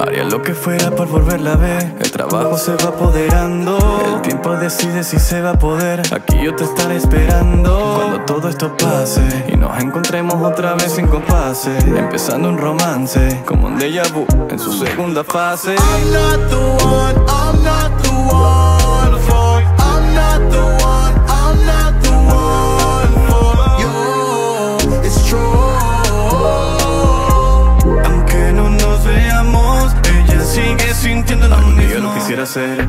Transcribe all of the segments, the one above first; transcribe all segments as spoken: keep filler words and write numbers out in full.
Haría lo que fuera por volverla a ver. El trabajo se va apoderando. El tiempo decide si se va a poder. Aquí yo te estaré esperando cuando todo esto pase y nos encontremos otra vez sin compases, empezando un romance como un déjà vu en su segunda fase. I'm not the one, I'm not the one for you. I'm not the one, I'm not the one for you. It's true. Aunque no nos veamos, sigue sintiendo lo mismo. Algún día lo quisiera hacer,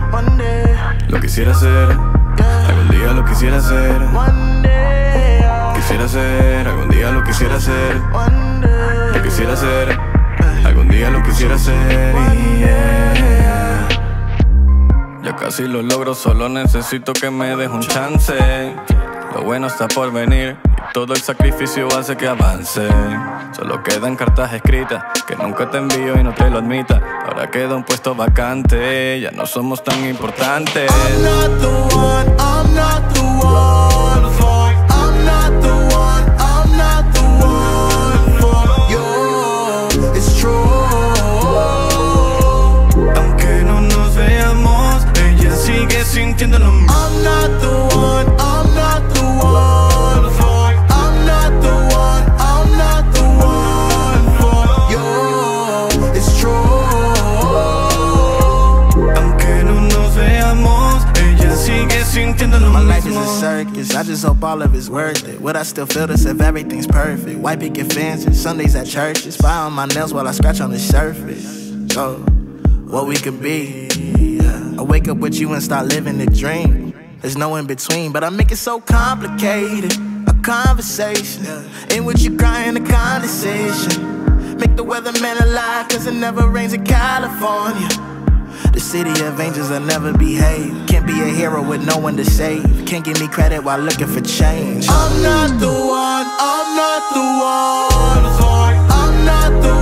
lo quisiera hacer. Algún día lo quisiera hacer, quisiera hacer. Algún día lo quisiera hacer, lo quisiera hacer. Algún día lo quisiera hacer. Ya casi lo logro, solo necesito que me des un chance. Lo bueno está por venir. Todo el sacrificio hace que avance. Solo quedan cartas escritas que nunca te envío y no te lo admita. Ahora queda un puesto vacante, ya no somos tan importantes. I'm not the one, I'm not the one for you. I'm not the one, I'm not the one for you. It's true. Aunque no nos veamos, ella sigue sintiendo lo mismo. I'm not the one, I'm not the one. My life is a circus, I just hope all of it's worth it. Would I still feel this if everything's perfect? White picket fences, Sundays at churches. Spy on my nails while I scratch on the surface. So, what we could be. I wake up with you and start living the dream. There's no in between, but I make it so complicated. A conversation, in which you cry in a condensation. Make the weatherman a lie, cause it never rains in California. The city of angels will never behave. Can't be a hero with no one to save. Can't give me credit while looking for change. I'm not the one, I'm not the one. I'm not the one.